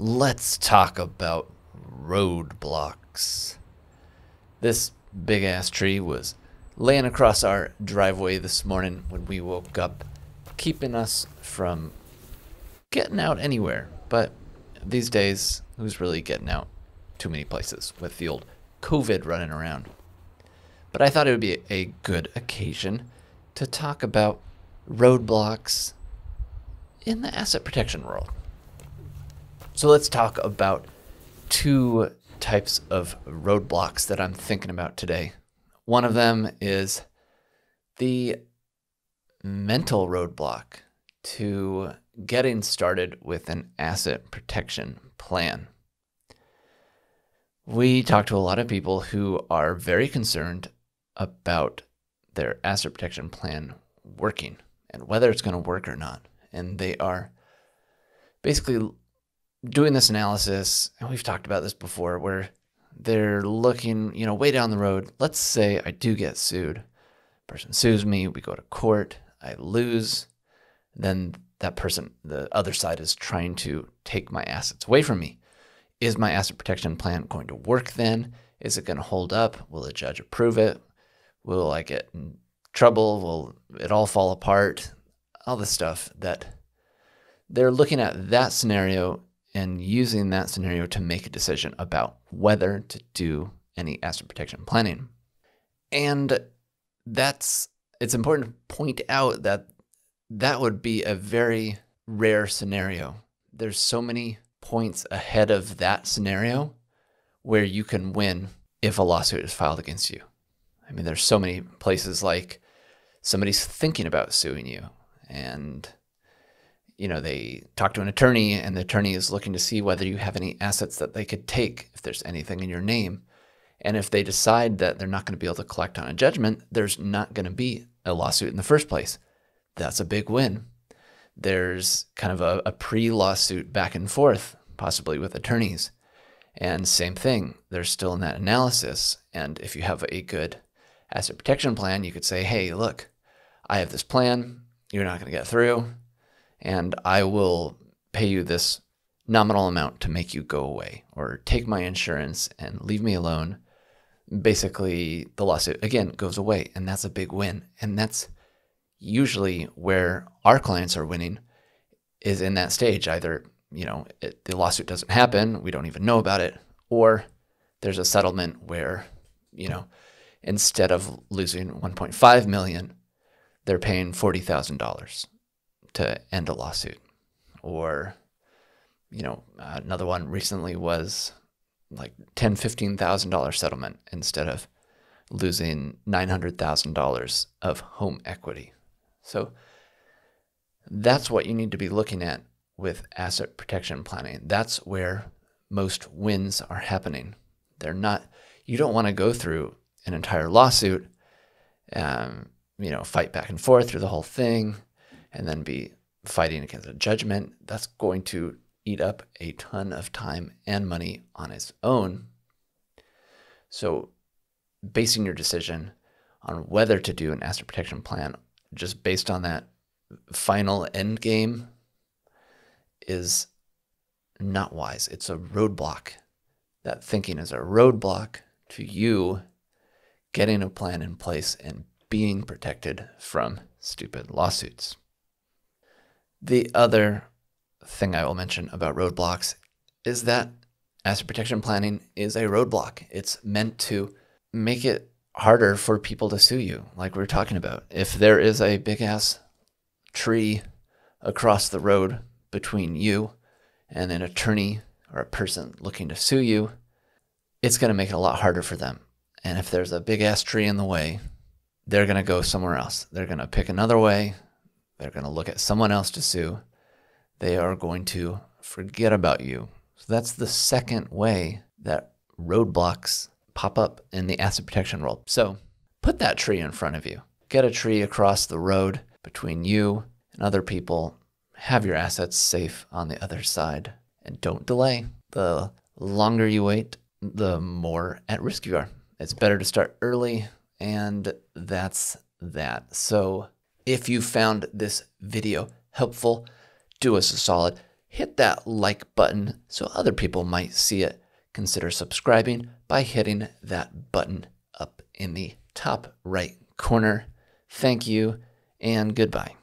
Let's talk about roadblocks. This big-ass tree was laying across our driveway this morning when we woke up, keeping us from getting out anywhere. But these days, who's really getting out too many places with the old COVID running around? But I thought it would be a good occasion to talk about roadblocks in the asset protection world. So let's talk about two types of roadblocks that I'm thinking about today. One of them is the mental roadblock to getting started with an asset protection plan. We talk to a lot of people who are very concerned about their asset protection plan working and whether it's going to work or not. And they are basically doing this analysis, and we've talked about this before, where they're looking, you know, way down the road. Let's say I do get sued. Person sues me. We go to court. I lose. Then that person, the other side, is trying to take my assets away from me. Is my asset protection plan going to work then? Is it going to hold up? Will the judge approve it? Will I get in trouble? Will it all fall apart? All the stuff that they're looking at that scenario and using that scenario to make a decision about whether to do any asset protection planning. And it's important to point out that that would be a very rare scenario. There's so many points ahead of that scenario where you can win if a lawsuit is filed against you. I mean, there's so many places like somebody's thinking about suing you and, you know, they talk to an attorney and the attorney is looking to see whether you have any assets that they could take if there's anything in your name. And if they decide that they're not going to be able to collect on a judgment, there's not going to be a lawsuit in the first place. That's a big win. There's kind of a pre-lawsuit back and forth, possibly with attorneys. And same thing, they're still in that analysis. And if you have a good asset protection plan, you could say, hey, look, I have this plan. You're not going to get through. And I will pay you this nominal amount to make you go away or take my insurance and leave me alone. Basically, the lawsuit, again, goes away. And that's a big win. And that's usually where our clients are winning, is in that stage. Either, you know, the lawsuit doesn't happen, we don't even know about it, or there's a settlement where, you know, instead of losing $1.5 million, they're paying $40,000 to end a lawsuit. Or, you know, another one recently was like $10,000, $15,000 settlement instead of losing $900,000 of home equity. So that's what you need to be looking at with asset protection planning. That's where most wins are happening. They're not, you don't want to go through an entire lawsuit, you know, fight back and forth through the whole thing and then be fighting against a judgment. That's going to eat up a ton of time and money on its own. So basing your decision on whether to do an asset protection plan just based on that final end game is not wise. It's a roadblock. That thinking is a roadblock to you getting a plan in place and being protected from stupid lawsuits. The other thing I will mention about roadblocks is that asset protection planning is a roadblock. It's meant to make it harder for people to sue you, like we were talking about. If there is a big-ass tree across the road between you and an attorney or a person looking to sue you, it's going to make it a lot harder for them. And if there's a big-ass tree in the way, they're going to go somewhere else. They're going to pick another way. They're going to look at someone else to sue. They are going to forget about you. So that's the second way that roadblocks pop up in the asset protection world. So put that tree in front of you. Get a tree across the road between you and other people. Have your assets safe on the other side and don't delay. The longer you wait, the more at risk you are. It's better to start early, and that's that. So if you found this video helpful, do us a solid. hit that like button so other people might see it. Consider subscribing by hitting that button up in the top right corner. Thank you and goodbye.